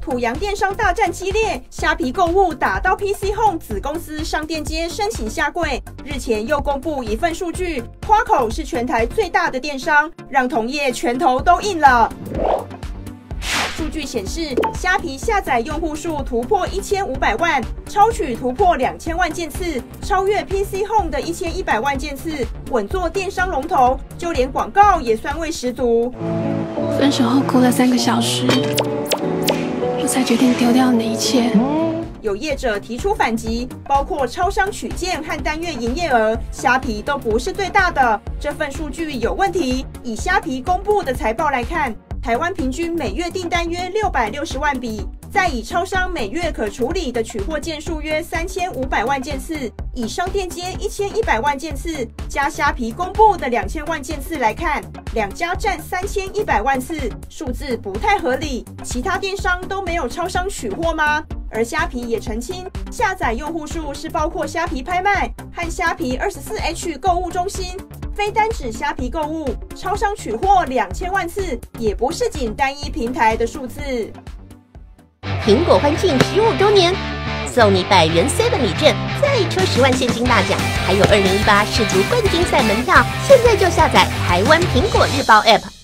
土洋电商大战激烈，虾皮购物打到 PChome 子公司商店街申请下柜。日前又公布一份数据，花口是全台最大的电商，让同业拳头都硬了。数据显示，虾皮下载用户数突破1500万，超取突破2000万件次，超越 PChome 的1100万件次，稳坐电商龙头。就连广告也酸味十足。分手后哭了3个小时。 我才决定丢掉你的一切。有业者提出反击，包括超商取件和单月营业额，虾皮都不是最大的。这份数据有问题。以虾皮公布的财报来看，台湾平均每月订单约660万笔，再以超商每月可处理的取货件数约3500万件次，以商店街1100万件次加虾皮公布的2000万件次来看。 两家占3100万次，数字不太合理。其他电商都没有超商取货吗？而虾皮也澄清，下载用户数是包括虾皮拍卖和虾皮24H 购物中心，非单指虾皮购物。超商取货2000万次，也不是仅单一平台的数字。苹果欢庆15周年，送你100元 7-Eleven 礼券，再抽10万现金大奖，还有2018世足冠军赛门票。现在就下载台湾苹果日报 App。